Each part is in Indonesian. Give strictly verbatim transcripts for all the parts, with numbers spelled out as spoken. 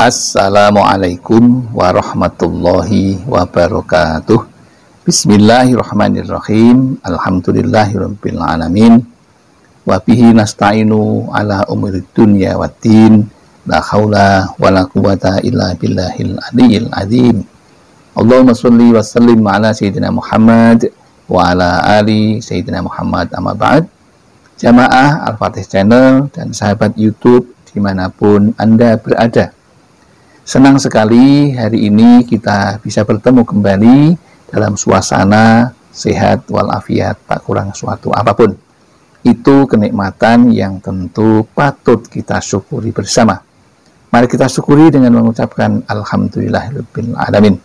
Assalamualaikum warahmatullahi wabarakatuh. Bismillahirrahmanirrahim. Alhamdulillahirabbil alamin. Wa bihi nasta'inu ala umuri dunya waddin. La haula wala quwata illa billahil aliyyil azim. Allahumma shalli wa sallim ala sayyidina Muhammad wa ala ali sayyidina Muhammad. Amma ba'd. Jamaah Al Fatih Channel dan sahabat YouTube dimanapun Anda berada, senang sekali hari ini kita bisa bertemu kembali dalam suasana sehat walafiat, tak kurang suatu apapun. Itu kenikmatan yang tentu patut kita syukuri bersama. Mari kita syukuri dengan mengucapkan alhamdulillahirabbil alamin.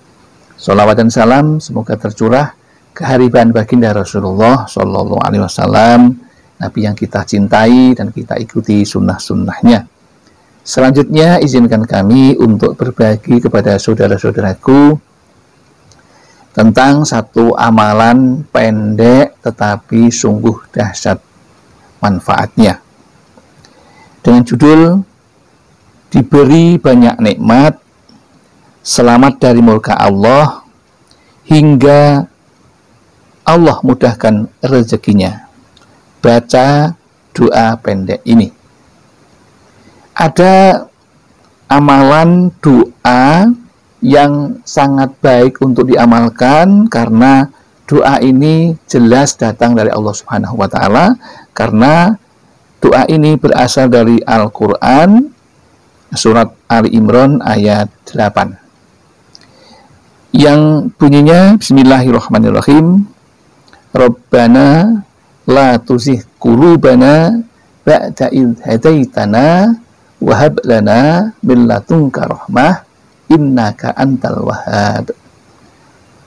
Shalawat dan salam semoga tercurah kehariban baginda Rasulullah Shallallahu Alaihi Wasallam, Nabi yang kita cintai dan kita ikuti sunnah-sunnahnya. Selanjutnya, izinkan kami untuk berbagi kepada saudara-saudaraku tentang satu amalan pendek tetapi sungguh dahsyat manfaatnya. Dengan judul, diberi banyak nikmat, selamat dari murka Allah, hingga Allah mudahkan rezekinya. Baca doa pendek ini. Ada amalan doa yang sangat baik untuk diamalkan karena doa ini jelas datang dari Allah Subhanahu wa taala, karena doa ini berasal dari Al-Qur'an surat Ali Imran ayat delapan. Yang bunyinya bismillahirrahmanirrahim. Rabbana la tuzigh qulubana ba'da idh hadaitana wahab lana min ladunka rahmah innaka antal wahhab.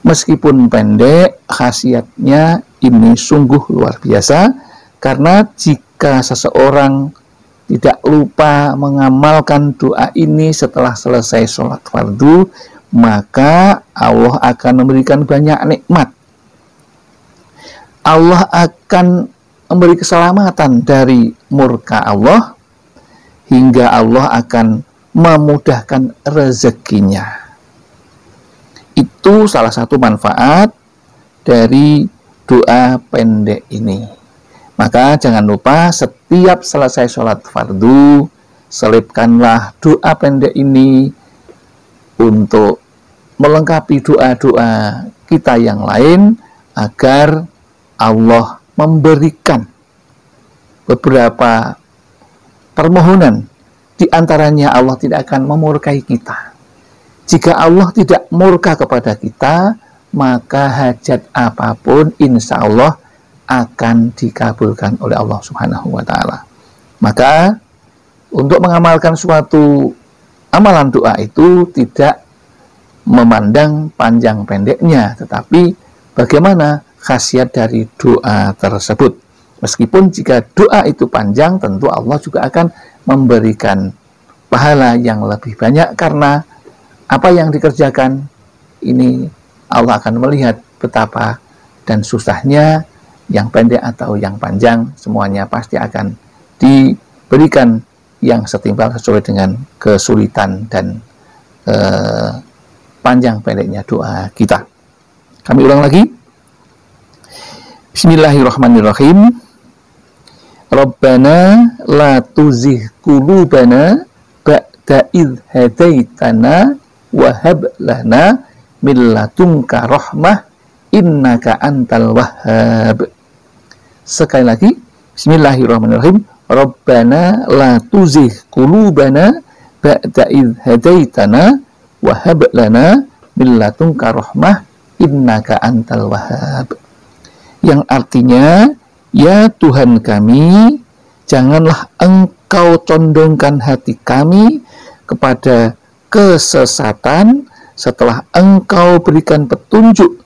Meskipun pendek, khasiatnya ini sungguh luar biasa, karena jika seseorang tidak lupa mengamalkan doa ini setelah selesai sholat fardu, maka Allah akan memberikan banyak nikmat. Allah akan memberi keselamatan dari murka Allah, hingga Allah akan memudahkan rezekinya. Itu salah satu manfaat dari doa pendek ini. Maka jangan lupa setiap selesai sholat fardu, selipkanlah doa pendek ini untuk melengkapi doa-doa kita yang lain, agar Allah memberikan beberapa permohonan, di antaranya Allah tidak akan memurkai kita. Jika Allah tidak murka kepada kita, maka hajat apapun insya Allah akan dikabulkan oleh Allah Subhanahu wa ta'ala. Maka untuk mengamalkan suatu amalan doa itu tidak memandang panjang pendeknya, tetapi bagaimana khasiat dari doa tersebut. Meskipun jika doa itu panjang, tentu Allah juga akan memberikan pahala yang lebih banyak, karena apa yang dikerjakan ini Allah akan melihat betapa dan susahnya, yang pendek atau yang panjang, semuanya pasti akan diberikan yang setimpal sesuai dengan kesulitan dan eh, panjang pendeknya doa kita. Kami ulang lagi. Bismillahirrahmanirrahim. Rabbana la tuzigh qulubana ba'da idh hadaitana wa hab lana min ladunka rahmah innaka antal wahhab. Sekali lagi, bismillahirrahmanirrahim. Rabbana la tuzigh qulubana ba'da idh hadaitana wa hab lana min ladunka rahmah innaka antal wahhab. Yang artinya, ya Tuhan kami, janganlah Engkau condongkan hati kami kepada kesesatan setelah Engkau berikan petunjuk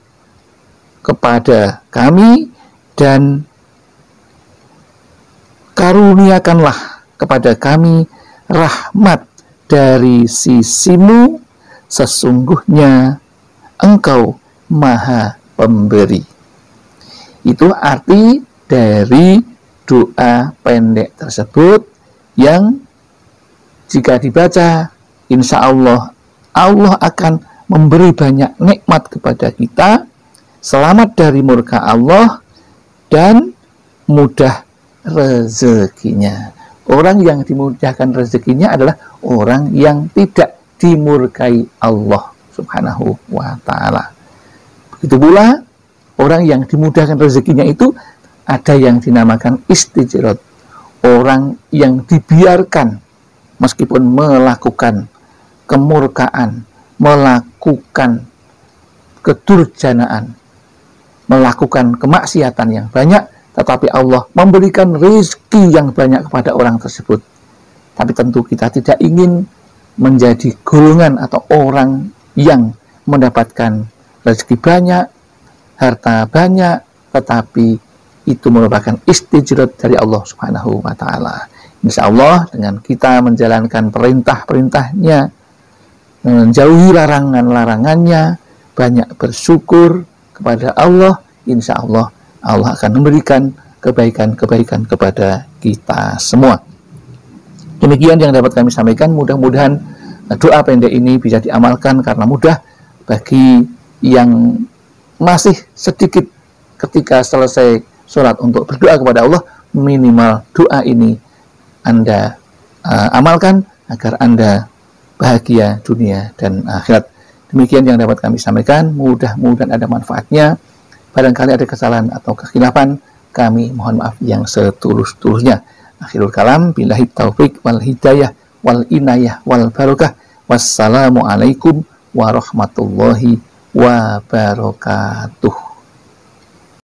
kepada kami, dan karuniakanlah kepada kami rahmat dari sisimu, sesungguhnya Engkau Maha Pemberi. Itu arti dari doa pendek tersebut, yang jika dibaca insya Allah Allah akan memberi banyak nikmat kepada kita, selamat dari murka Allah dan mudah rezekinya. Orang yang dimudahkan rezekinya adalah orang yang tidak dimurkai Allah subhanahu wa ta'ala. Begitu pula orang yang dimudahkan rezekinya itu ada yang dinamakan istijrot, orang yang dibiarkan meskipun melakukan kemurkaan, melakukan kedurjanaan, melakukan kemaksiatan yang banyak, tetapi Allah memberikan rezeki yang banyak kepada orang tersebut. Tapi tentu kita tidak ingin menjadi golongan atau orang yang mendapatkan rezeki banyak, harta banyak, tetapi itu merupakan istijrot dari Allah subhanahu wa ta'ala. Insya Allah dengan kita menjalankan perintah-perintahnya, menjauhi larangan-larangannya, banyak bersyukur kepada Allah, insya Allah Allah akan memberikan kebaikan-kebaikan kepada kita semua. Demikian yang dapat kami sampaikan, mudah-mudahan doa pendek ini bisa diamalkan karena mudah bagi yang masih sedikit ketika selesai sholat untuk berdoa kepada Allah. Minimal doa ini Anda uh, amalkan agar Anda bahagia dunia dan akhirat. Demikian yang dapat kami sampaikan, mudah-mudahan ada manfaatnya. Barangkali ada kesalahan atau kekhilafan, kami mohon maaf yang setulus-tulusnya. Akhirul kalam, billahi taufiq wal hidayah wal inayah wal barokah. Wassalamualaikum warahmatullahi wabarakatuh.